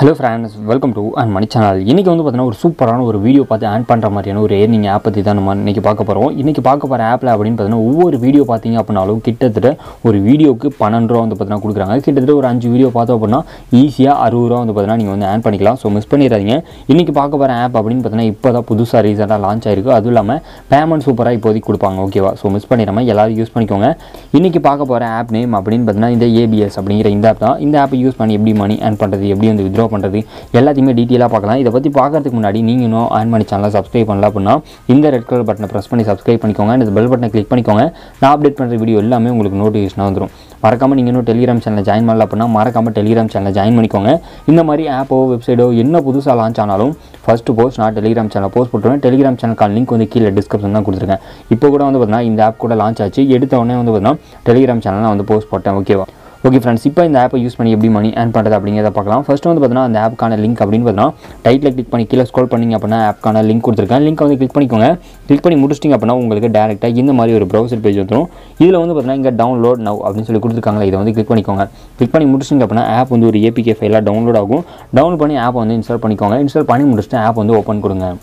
Hello friends, welcome to Anmani channel. Today we will see a video about earning app. If you look at app, you video about a video you can easy to earn. So, miss the app now, payments super. So, miss use the app name ABS. This app use money and withdraw. எல்லாத்தையுமே டீடைலா பார்க்கலாம். இத பத்தி பார்க்கிறதுக்கு முன்னாடி நீங்க இன்னும் Anmani சேனலை subscribe பண்ணல அப்படினா இந்த ரெட் கலர் பட்டனை பிரஸ் பண்ணி சப்ஸ்கிரைப் பண்ணிக்கோங்க and இந்த பெல் பட்டனை கிளிக் பண்ணிக்கோங்க. நான் அப்டேட் பண்ற வீடியோ எல்லாமே உங்களுக்கு நோட்டிஃபிகேஷனா வந்துரும். மறக்காம நீங்க இன்னும் Telegram சேனலை ஜாயின் பண்ணல அப்படினா மறக்காம Telegram சேனலை ஜாயின் பண்ணிக்கோங்க. இந்த மாதிரி ஆப்போ வெப்சைட்டோ என்ன புதுசா லான்ச் ஆனாலும் ஃபர்ஸ்ட் போஸ்ட் நான் Telegram சேனல் போஸ்ட் போடுறேன். Telegram சேனலுக்கான லிங்க் வந்து கீழ டிஸ்கிரிப்ஷன்ல கொடுத்திருக்கேன். இப்போ கூட வந்து பார்த்தா இந்த ஆப் கூட லான்ச் ஆச்சு. எடுத்த உடனே வந்து பார்த்தா Telegram சேனல்ல நான் வந்து போஸ்ட் போட்டேன். ஓகேவா? Okay friends, now in the app use money every money and pandatha abinga paakalam. First one the app kana link abdin pathina title click panni killa scroll panninga appadina app kana link kuduthirken. Link avanga click panikonga. Click panni mudichtinga appadina ungalku direct ah indha mari oru browser page vandrum. Idhila vandu pathina inga download now abdin solli kuduthirukanga. Idha vandu click panikonga. Click panni mudichtinga appadina app vandu oru apk file ah download agum. Download panni app vandu install panikonga. Install panni mudichta app vandu open kudunga.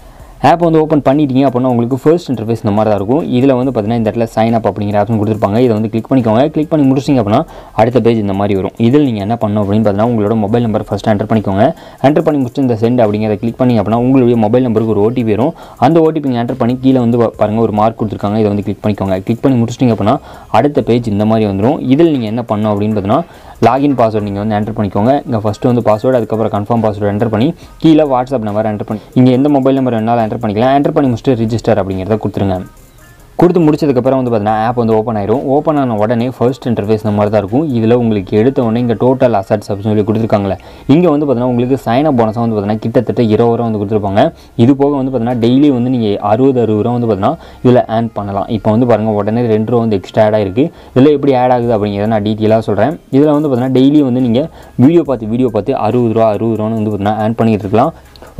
App on the open பண்ணிட்டீங்க அப்படினா உங்களுக்கு first interface இந்த மாதிரி தான் இருக்கும். இதுல வந்து பாத்தீங்கன்னா இந்த இடத்துல sign up அப்படிங்கற ஆப்ஷன் கொடுத்திருப்பாங்க. இத வந்து click பண்ணிக்கோங்க. click பண்ணி முடிச்சிங்க அப்படினா அடுத்த பேஜ் இந்த மாதிரி வரும். இதுல நீங்க என்ன பண்ணனும் அப்படினு பாத்தீங்கன்னா உங்களோட மொபைல் நம்பர் first enter பண்ணிக்கோங்க. enter பண்ணி முடிச்சிட்டு இந்த send அப்படிங்கறத click பண்ணீங்க அப்படினா உங்களுடைய மொபைல் நம்பருக்கு ஒரு OTP வரும். அந்த OTP ங்க enter பண்ணி கீழ வந்து பாருங்க ஒரு மார்க் கொடுத்திருக்காங்க. இத வந்து click பண்ணிக்கோங்க. click பண்ணி முடிச்சிங்க அப்படினா அடுத்த பேஜ் இந்த மாதிரி வந்துரும். இதுல நீங்க என்ன பண்ணனும் அப்படினு பாத்தீங்கன்னா login password நீங்க வந்து enter பண்ணிக்கோங்க. இங்க first வந்து password அதுக்கு அப்புறம் confirm password enter பண்ணி கீழ WhatsApp நம்பர் enter பண்ணி இங்க எந்த மொபைல் நம்பர் வேணாலும் enter பண்ணிக்கலாம். enter பண்ணி முடிச்சிட்டு register அப்படிங்கறத கொடுத்துருங்க. கொடுத்து முடிச்சதுக்கு அப்புறம் வந்து பார்த்தா ஆப் வந்து ஓபன் ஆயிடும். ஓபன் ஆன உடனே ஃபர்ஸ்ட் இன்டர்ஃபேஸ் இந்த மாதிரி தான் இருக்கும். இதுல உங்களுக்கு எடுத்த உடனே இங்க டோட்டல் அசெட்ஸ் அப்படினு சொல்லி கொடுத்திருக்காங்க. இங்க வந்து பார்த்தா உங்களுக்கு சைன் அப் போனஸ் வந்து பார்த்தா கிட்டத்தட்ட 20 ரூபாய் வந்து கொடுத்திருப்பாங்க. இது போக வந்து பார்த்தா டெய்லி வந்து நீங்க 60 ரூபாய் வந்து பார்த்தா இதுல earn பண்ணலாம். இப்போ வந்து பாருங்க உடனே 2 ரூபாய் வந்து எக்ஸ்ட்ரா ஆட் ஆயிருக்கு. இதுல எப்படி ஆட் ஆகுது அப்படிங்கறத நான் டீடைலா சொல்றேன். இதுல வந்து பார்த்தா டெய்லி வந்து நீங்க வீடியோ பார்த்து 60 ரூபாய் வந்து பார்த்தா earn பண்ணிட்டு இருக்கலாம்.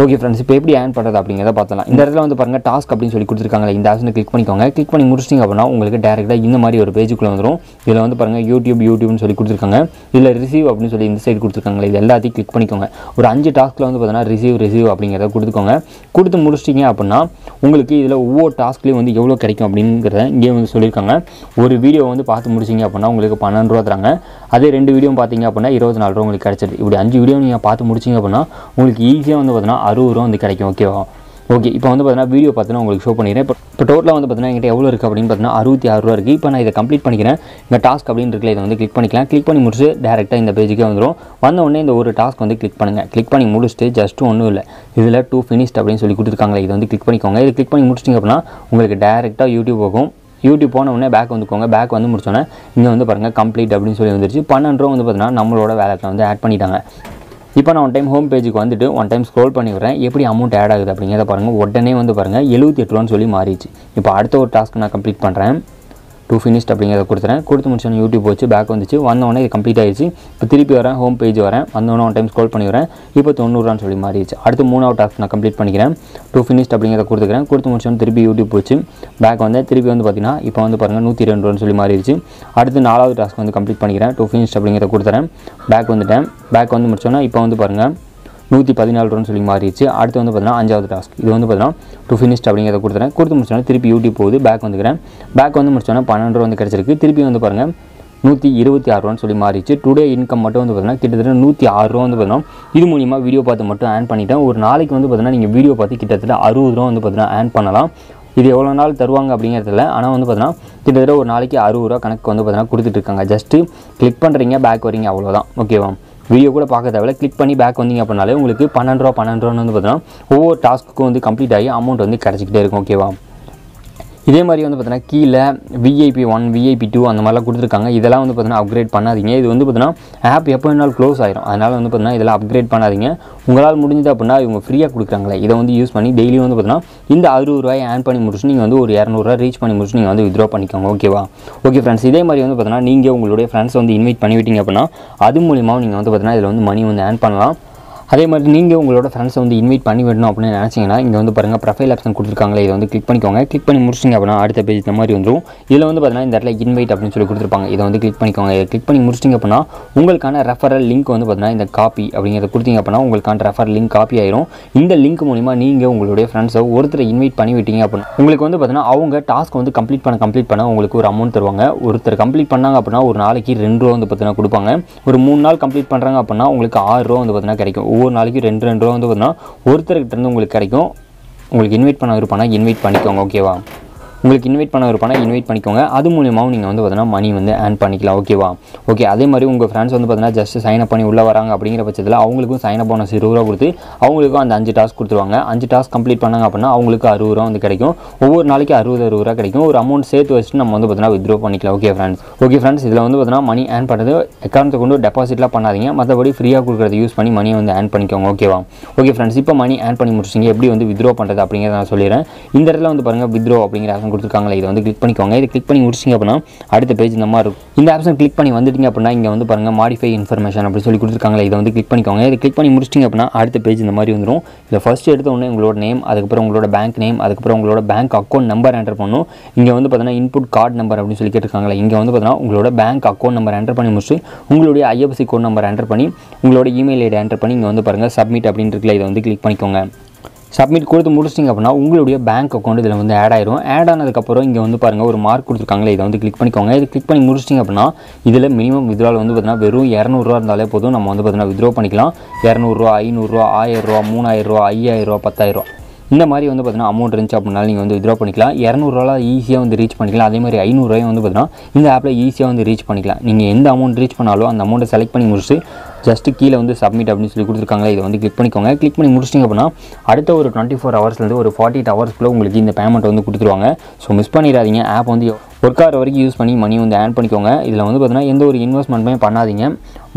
ஓகே फ्रेंड्स, இப்போ எப்படி earn பண்றது அப்படிங்கறத பார்த்தலாம். இந்த இடத்துல வந்து பாருங்க டாஸ்க் அப்படினு சொல்லி கொடுத்திருக்காங்க. இந்த ஆப்ஷனை click பண்ணிக்கோங்க. click பண்ணி முடிச்சிங்க அப்படினா உங்களுக்கு டைரக்டா இந்த மாதிரி ஒரு பேஜ்க்குள்ள வந்துரும். இதுல வந்து பாருங்க YouTube னு சொல்லி கொடுத்திருக்காங்க. இதுல receive அப்படினு சொல்லி இந்த சைடு கொடுத்திருக்காங்க. இது எல்லாத்தையும் click பண்ணிக்கோங்க. ஒரு 5 டாஸ்க்ல வந்து பார்த்தா receive அப்படிங்கறத கொடுத்துக்கோங்க. கொடுத்து முடிச்சிங்க அப்படினா உங்களுக்கு இதுல ஒவ்வொரு டாஸ்க்லயும் வந்து எவ்வளவு கிடைக்கும் அப்படிங்கறத இங்க வந்து சொல்லிருக்காங்க. ஒரு வீடியோ வந்து பார்த்து முடிச்சிங்க அப்படினா உங்களுக்கு 12 ரூபாய் தராங்க. அதே ரெண்டு வீடியோ பாத்தீங்க அப்படினா 24 ரூபாய் உங்களுக்கு கிடைச்சிடுது. இப்படி 5 வீடியோ நீங்க பார்த்து முடிச்சிங்க அப்படினா உங்களுக்கு ஈஸியா வந்து பார்த்தா 60 ரூபாய் வந்து கிடைக்கும். ஓகேவா? ஓகே, இப்போ வந்து பார்த்தா வீடியோ பார்த்தா உங்களுக்கு ஷோ பண்ணிறேன். இப்போ டோட்டலா வந்து பார்த்தா என்கிட்ட எவ்வளவு இருக்கு அப்படினு பார்த்தா 66 ரூபாய் இருக்கு. இப்போ நான் இத கம்ப்ளீட் பண்ணிக்கிறேன். இந்த டாஸ்க் அப்படினு இருக்குல இத வந்து கிளிக் பண்ணிக்கலாம். கிளிக் பண்ணி முடிச்சு டைரக்டா இந்த பேஜுக்கு வந்துரும். வந்த உடனே இந்த ஒரு டாஸ்க் வந்து கிளிக் பண்ணுங்க. கிளிக் பண்ணி முடிச்சிட்டு ஜஸ்ட் ஒண்ணும் இல்ல. இதுல 2 finished அப்படினு சொல்லி கொடுத்திருக்காங்க. இத வந்து கிளிக் பண்ணிக்கோங்க. இத கிளிக் பண்ணி முடிச்சிங்க அப்படினா உங்களுக்கு டைரக்டா YouTube போகும். YouTube போன உடனே பேக் வந்துக்கோங்க. பேக் வந்து முடிச்சோனே இங்க வந்து பாருங்க கம்ப்ளீட் அப்படினு சொல்லி வந்துருச்சு. 12 ரூபாய் வந்து பார்த்தா நம்மளோட வாலெட்ல வந்து ஆட் பண்ணிட்டாங்க. இப்போ நான் ஒன் டைம் ஹோம் பேஜுக்கு வந்துட்டு ஒன் டைம் ஸ்க்ரோல் பண்ணி வரேன். எப்படி அமௌண்ட் ஆட் ஆகுது அப்படிங்கிறத பாருங்க. உடனே வந்து பாருங்க 78 ரூபான்னு சொல்லி மாறிடுச்சு. இப்போ அடுத்த ஒரு டாஸ்க் நான் கம்ப்ளீட் பண்ணுறேன். 2 finished அப்படிங்கிறத கொடுத்துறேன். கொடுத்து முடிச்சோன்னு யூடியூப் போச்சு. பேக் வந்துச்சு. வந்தோடனே இது கம்ப்ளீட் ஆயிடுச்சு. இப்போ திருப்பி வரேன், ஹோம் பேஜ் வரேன். வந்தோடனே ஒன் டைம் ஸ்க்ரோல் பண்ணி வரேன். இப்போ 90 ரூபான்னு சொல்லி மாறிடுச்சு. அடுத்து 3வது டாஸ்க் நான் கம்ப்ளீட் பண்ணிக்கிறேன். 2 finished அப்படிங்கிறத கொடுத்துக்கிறேன். கொடுத்து முடிச்சோன்னு திருப்பி யூடியூப் போச்சு. பேக் வந்தேன். திருப்பி வந்து பார்த்தீங்கன்னா இப்போ வந்து பாருங்க 102 ரூபான்னு சொல்லி மாறிடுச்சு. அடுத்து 4வது டாஸ்க் வந்து கம்ப்ளீட் பண்ணிக்கிறேன். 2 finished அப்படிங்கிறத கொடுத்துறேன். பேக் வந்துட்டேன். பேக் வந்து முடிச்சோன்னா இப்போ வந்து பாருங்க 114 ரூபான்னு சொல்லி மாறிடுச்சு. அடுத்து வந்து பார்த்தீங்கன்னா 5வது டாஸ்க். இது வந்து பார்த்தீங்கன்னா 2 finished அப்படிங்கிறத கொடுத்துறேன். கொடுத்து முடிச்சோன்னா திருப்பி யூடியூப் போகுது. பேக் வந்துக்கிறேன். பேக் வந்து முடிச்சோன்னா 12 ரூபா வந்து கிடச்சிருக்கு. திருப்பி வந்து பாருங்கள் 126 ரூபான்னு சொல்லி மாறிடுச்சு. டுடே இன்கம் மட்டும் வந்து பார்த்தீங்கன்னா கிட்டத்தட்ட 106 ரூபா வந்து பார்த்தீங்கன்னா இது மூலியமாக வீடியோ பார்த்து மட்டும் ஆன் பண்ணிட்டேன். ஒரு நாளைக்கு வந்து பார்த்தீங்கன்னா நீங்கள் வீடியோ பார்த்து கிட்டத்தட்ட 60 ரூபா வந்து பார்த்தீங்கன்னா ஆன் பண்ணலாம். இது எவ்வளோ நாள் தருவாங்க அப்படிங்கிறதுல ஆனால் வந்து பார்த்தீங்கன்னா கிட்டத்தட்ட ஒரு நாளைக்கு 60 ரூபா கணக்கு வந்து பார்த்தீங்கன்னா கொடுத்துட்ருக்காங்க. ஜஸ்ட்டு கிளிக் பண்ணுறீங்க, பேக் வரீங்க, அவ்வளோதான். ஓகேவா? வீடியோ கூட பார்க்க தேவையில்ல. கிளிக் பண்ணி பேக் வந்தீங்க அப்படின்னாலே உங்களுக்கு 12 ரூபா வந்து பார்த்தீங்கன்னா ஒவ்வொரு டாஸ்க்குக்கும் வந்து கம்ப்ளீட் ஆகி அமௌண்ட் வந்து கிடச்சிக்கிட்டே இருக்கும். ஓகேவா? இதே மாதிரி வந்து பார்த்தீங்கன்னா கீழே VAP1 VAP2 அந்த மாதிரிலாம் கொடுத்துருக்காங்க. இதெல்லாம் வந்து பார்த்தீங்கன்னா அப்கிரேட் பண்ணாதீங்க. இது வந்து பார்த்தீங்கன்னா ஆப் எப்போ வேணாலும் க்ளோஸ் ஆயிரும். அதனால் வந்து பார்த்தீங்கன்னா இதெல்லாம் அப்கிரேட் பண்ணாதீங்க. உங்களால் முடிஞ்சது அப்படின்னா இவங்க ஃப்ரீயாக கொடுக்குறாங்களே இதை வந்து யூஸ் பண்ணி டெய்லி வந்து பார்த்தீங்கன்னா இந்த 60 ரூபாய் ஆன் பண்ணி முடிச்சு நீங்கள் வந்து ஒரு 200 ரூபாய் ரீச் பண்ணி முடிச்சு நீங்கள் வந்து வித்ரா பண்ணிக்கோங்க. ஓகேவா? ஓகே ஃப்ரெண்ட்ஸ், இதே மாதிரி வந்து பார்த்தீங்கன்னா நீங்கள் உங்களுடைய ஃப்ரெண்ட்ஸ் வந்து இன்வைட் பண்ணிவிட்டீங்க அப்படின்னா அது மூலியமாக நீங்கள் வந்து பார்த்தீங்கன்னா இதில் வந்து மணி வந்து ஆன் பண்ணலாம். அதே மாதிரி நீங்கள் உங்களோட ஃப்ரெண்ட்ஸை வந்து இன்வைட் பண்ணி விடணும் அப்படின்னு நினச்சிங்கன்னா இங்கே வந்து பாருங்கள் ப்ரொஃபைல் ஆப்ஷன் கொடுத்துருக்காங்களே இதை வந்து கிளிக் பண்ணிக்கோங்க. கிளிக் பண்ணி முடிச்சிங்க அப்படின்னா அடுத்த பேஜ் இந்த மாதிரி வந்துடும். இதில் வந்து பார்த்தீங்கன்னா இந்த இடத்துல இன்வைட் அப்படின்னு சொல்லி கொடுத்துருப்பாங்க, இதை வந்து கிளிக் பண்ணிக்கோங்க. இதை கிளிக் பண்ணி முடிச்சிங்க அப்படின்னா உங்களுக்கான ரெஃபரல் லிங்க் வந்து பார்த்தீங்கன்னா இந்த காப்பி அப்படிங்கிறத கொடுத்தீங்க அப்படின்னா உங்களுக்கான ரெஃபரல் லிங்க் காப்பி ஆயிரும். இந்த லிங்க் மூலிமா நீங்கள் உங்களுடைய ஃப்ரெண்ட்ஸை ஒருத்தர் இன்வைட் பண்ணி விட்டீங்க அப்படின்னா உங்களுக்கு வந்து பார்த்தீங்கன்னா அவங்க டாஸ்க் வந்து கம்ப்ளீட் பண்ண உங்களுக்கு ஒரு அமௌண்ட் தருவாங்க. ஒருத்தர் கம்ப்ளீட் பண்ணாங்க அப்படின்னா ஒரு நாளைக்கு ₹2 வந்து பார்த்தீங்கன்னா கொடுப்பாங்க. ஒரு 3 நாள் கம்ப்ளீட் பண்ணுறாங்க அப்படின்னா உங்களுக்கு ₹6 வந்து பார்த்தீங்கன்னா கிடைக்கும். ஒவ்வொரு நாளைக்கு ₹2 வந்து பார்த்தீங்கன்னா ஒருத்தர்கிட்ட இருந்து உங்களுக்கு கிடைக்கும். உங்களுக்கு இன்வைட் பண்ண விருப்பம்னா இன்வைட் பண்ணிக்கோங்க, ஓகேவா? உங்களுக்கு இன்வைட் பண்ண விருப்பம்னா இன்வைட் பண்ணிக்கோங்க. அது மூலியமாகவும் நீங்கள் வந்து பார்த்தீங்கன்னா மணி வந்து ஏர்ன் பண்ணிக்கலாம், ஓகேவா? ஓகே, அதே மாதிரி உங்கள் ஃப்ரெண்ட்ஸ் வந்து பார்த்தீங்கன்னா ஜஸ்ட் சைனப் பண்ணி உள்ளே வராங்க அப்படிங்கிற பட்சத்தில் அவங்களுக்கும் சைனப் போனஸ் ₹20 கொடுத்து அவங்களுக்கும் அந்த 5 டாஸ்க் கொடுத்துருவாங்க. 5 டாஸ்க் கம்ப்ளீட் பண்ணாங்க அப்படின்னா அவங்களுக்கு ₹60 வந்து கிடைக்கும். ஒவ்வொரு நாளைக்கு ₹60 கிடைக்கும். ஒரு அமௌண்ட் சேர்த்து வச்சுட்டு நம்ம வந்து பார்த்தீங்கன்னா வித்ரோ பண்ணிக்கலாம், ஓகே ஃப்ரெண்ட்ஸ்? ஓகே ஃப்ரெண்ட்ஸ், இதில் வந்து பார்த்தீங்கன்னா மணி ஏர்ன் பண்ணுறது அக்கௌண்ட்டை கொண்டு டெபாசிட்லாம் பண்ணாதீங்க, மற்றபடி ஃப்ரீயாக கொடுக்குறது யூஸ் பண்ணி மணியை வந்து ஏர்ன் பண்ணிக்கோங்க, ஓகேவா? ஓகே ஃப்ரெண்ட்ஸ், இப்போ மணி ஏர்ன் பண்ணி முடிச்சிங்க, எப்படி வந்து வித்ரோ பண்ணுறது அப்படிங்கிறத நான் சொல்லிடுறேன். இந்த இடத்துல வந்து பாருங்கள் வித்ரோ அப்படிங்கிற கொடுத்துருக்காங்களே இதை வந்து கிளிக் பண்ணிக்கோங்க. இதை கிளிக் பண்ணி முடிச்சிங்க அப்படின்னா அடுத்த பேஜ் இந்த மாதிரி இருக்கும். இந்த ஆப்ஷன் கிளிக் பண்ணி வந்துட்டீங்க அப்படின்னா இங்கே வந்து பாருங்கள் மாடிஃபை இன்ஃபர்மேஷன் அப்படின்னு சொல்லி கொடுத்துருக்காங்களே இதை வந்து கிளிக் பண்ணிக்கோங்க. இதை கிளிக் பண்ணி முடிச்சிங்க அப்படின்னா அடுத்த பேஜ் இந்த மாதிரி வந்துடும். இதில் ஃபஸ்ட்டு எடுத்த உடனே உங்களோட நேம், அதுக்கப்புறம் உங்களோட பேங்க் நேம், அதுக்கப்புறம் உங்களோட பேங்க் அக்கௌண்ட் நம்பர் என்டர் பண்ணணும். இங்கே வந்து பார்த்தீங்கன்னா இன்புட் கார்டு நம்பர் அப்படின்னு சொல்லி கேட்டிருக்காங்களே இங்கே வந்து பார்த்தீங்கன்னா உங்களோட பேங்க் அக்கௌண்ட் நம்பர் என்டர் பண்ணி முடிச்சு உங்களுடைய IFSC கோட் நம்பர் என்டர் பண்ணி உங்களோட இமெயில் ஐடி என்டர் பண்ணி இங்கே வந்து பாருங்கள் சப்மிட் அப்படின்றதுல இதை வந்து கிளிக் பண்ணிக்கோங்க. சப்மிட் கொடுத்து முடிச்சிட்டிங்க அப்படின்னா உங்களுடைய பேங்க் அக்கௌண்ட் இதில் வந்து ஆட் ஆயிரும். ஆட் ஆனதுக்கப்புறம் இங்கே வந்து பாருங்கள் ஒரு மார்க் கொடுத்துருக்காங்களே இதை வந்து கிளிக் பண்ணிக்கோங்க. இது கிளிக் பண்ணி முடிச்சிட்டிங்க அப்படின்னா இதில் மினிமம் வித்ரால் வந்து பார்த்தீங்கன்னா வெறும் ₹200 இருந்தாலே போதும், நம்ம வந்து பார்த்தீங்கன்னா வித்ரோ பண்ணிக்கலாம். ₹200, ₹500, ₹1000, ₹3000, ₹5000, ₹10000 இந்த மாதிரி வந்து பார்த்தீங்கன்னா அமௌண்ட் இருந்துச்சு அப்படின்னாலும் நீங்கள் வந்து வித்ரா பண்ணிக்கலாம். ₹200 ஈஸியாக வந்து ரீச் பண்ணிக்கலாம். அதே மாதிரி ₹500 வந்து பார்த்தீங்கன்னா இந்த ஆப்பில் ஈஸியாக வந்து ரீச் பண்ணிக்கலாம். நீங்கள் எந்த அமௌண்ட் ரீச் பண்ணாலும் அந்த அமௌண்ட்டை செலக்ட் பண்ணி முடிச்சு ஜஸ்ட்டு கீழே வந்து சப்மிட் அப்படின்னு சொல்லி கொடுத்துருக்காங்களே இதை வந்து கிளிக் பண்ணிக்கோங்க. கிளிக் பண்ணி முடிச்சிட்டிங்க அப்படின்னா அடுத்த ஒரு 24 ஹவர்ஸ்லேருந்து ஒரு 48 ஹவர்ஸ்க்குள்ளே உங்களுக்கு இந்த பேமெண்ட் வந்து கொடுத்துருவாங்க. ஸோ மிஸ் பண்ணிடாதீங்க. ஆப் வந்து ஒர்க் ஆகிற வரைக்கும் யூஸ் பண்ணி மணி வந்து ஏர்ன் பண்ணிக்கோங்க. இதில் வந்து பார்த்தீங்கன்னா எந்த ஒரு இன்வெஸ்ட்மெண்ட்டுமே பண்ணாதீங்க.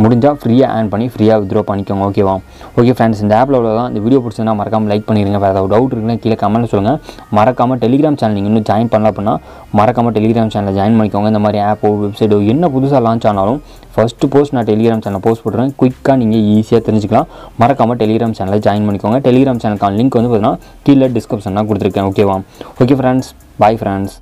முடிஞ்சால் ஃப்ரீயாக ஏர்ன் பண்ணி ஃப்ரீயாக வித்ரோ பண்ணிக்கோங்க, ஓகேவா? ஓகே ஃப்ரெண்ட்ஸ், இந்த ஆப்பில் அவ்வளோதான். இந்த வீடியோ பிடிச்சதுன்னா மறக்காமல் லைக் பண்ணிடுங்க. வேறு ஏதாவது டவுட் இருக்குன்னா கீழே கமெண்ட்டில் சொல்லுங்கள். மறக்காமல் டெலிகிராம் சேனல் நீங்கள் இன்னும் ஜாயின் பண்ணலாம் அப்படின்னா மறக்காமல் டெலிகிராம் சேனலில் ஜாயின் பண்ணிக்கோங்க. இந்த மாதிரி ஆப்போ வெப்சைட்டோ என்ன புதுசாக லான்ச் ஆனாலும் ஃபஸ்ட்டு போஸ்ட் நான் டெலிகிராம் சேனல் போஸ்ட் போட்டுறேன். குயிக்காக நீங்கள் ஈஸியாக தெரிஞ்சுக்கலாம். மறக்காமல் டெலிகிராம் சேனலில் ஜாயின் பண்ணிக்கோங்க. டெலிகிராம் சேனலுக்கான லிங்க் வந்து பார்த்தீங்கன்னா கீழே டிஸ்கிரிப்ஷன் தான் கொடுத்துருக்கேன், ஓகேவா? Okay friends, bye friends.